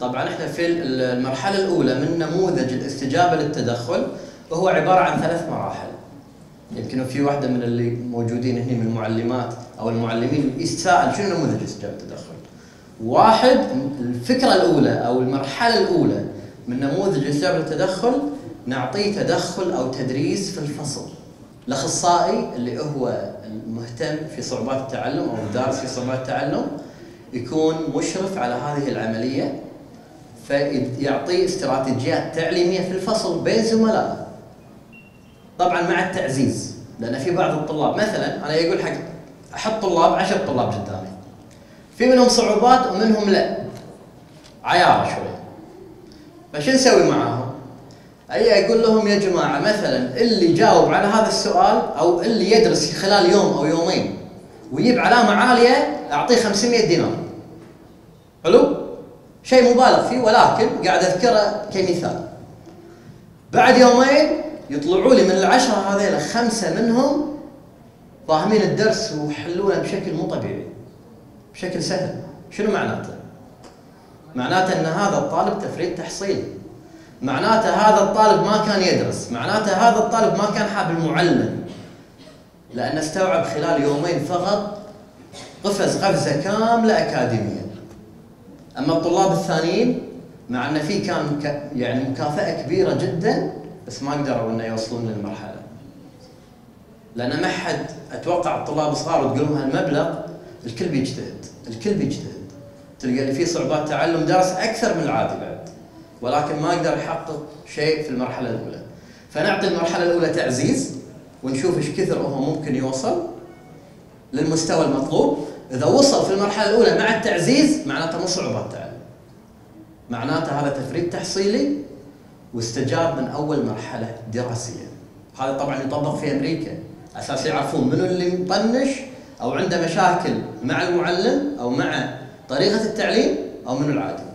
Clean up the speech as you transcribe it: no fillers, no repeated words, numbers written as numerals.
طبعا احنا في المرحله الاولى من نموذج الاستجابه للتدخل، وهو عباره عن ثلاث مراحل. يمكن في واحده من اللي موجودين هنا من المعلمات او المعلمين يتساءل شنو نموذج استجابه التدخل؟ واحد، الفكره الاولى او المرحله الاولى من نموذج استجابه التدخل نعطيه تدخل او تدريس في الفصل لاخصائي اللي هو المهتم في صعوبات التعلم او الدارس في صعوبات التعلم، يكون مشرف على هذه العمليه فيعطي استراتيجيات تعليميه في الفصل بين زملائه. طبعا مع التعزيز، لان في بعض الطلاب مثلا انا يقول حق احط طلاب 10 طلاب قدامي، في منهم صعوبات ومنهم لا عياره شويه، فش نسوي معاهم؟ اي اقول لهم يا جماعه مثلا اللي يجاوب على هذا السؤال او اللي يدرس خلال يوم او يومين ويجيب علامه عاليه اعطيه 500 دينار. حلو؟ شيء مبالغ فيه ولكن قاعد اذكره كمثال. بعد يومين يطلعوا لي من العشره هذيلا خمسه منهم فاهمين الدرس ويحلونه بشكل مو طبيعي، بشكل سهل. شنو معناته؟ معناته ان هذا الطالب تفريط تحصيلي، معناته هذا الطالب ما كان يدرس، معناته هذا الطالب ما كان حاب المعلم، لان استوعب خلال يومين فقط قفزه كامله اكاديميه. اما الطلاب الثانيين مع ان في كان يعني مكافاه كبيره جدا، بس ما قدروا انه يوصلون للمرحله. لان ما حد اتوقع الطلاب صغار وتقول لهم هالمبلغ، الكل بيجتهد، الكل بيجتهد. تلقى اللي فيه صعوبات تعلم درس اكثر من العادي بعد، ولكن ما قدر يحقق شيء في المرحله الاولى. فنعطي المرحله الاولى تعزيز ونشوف ايش كثر هو ممكن يوصل للمستوى المطلوب. اذا وصل في المرحله الاولى مع التعزيز معناته مو صعوبات تعلم، معناته هذا تفريط تحصيلي واستجاب من اول مرحله دراسيه. هذا طبعا يطبق في امريكا اساس يعرفون منو اللي مطنش او عنده مشاكل مع المعلم او مع طريقه التعليم او منو العادي.